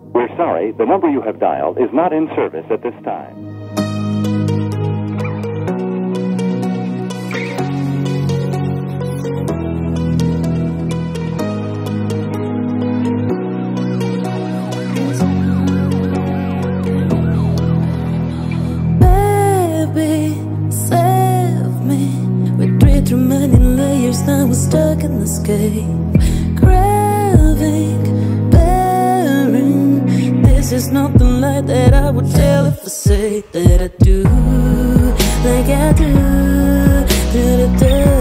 We're sorry, the number you have dialed is not in service at this time. Stuck in this game, craving, bearing. This is not the light that I would tell if I say that I do, like I do, do, do, do.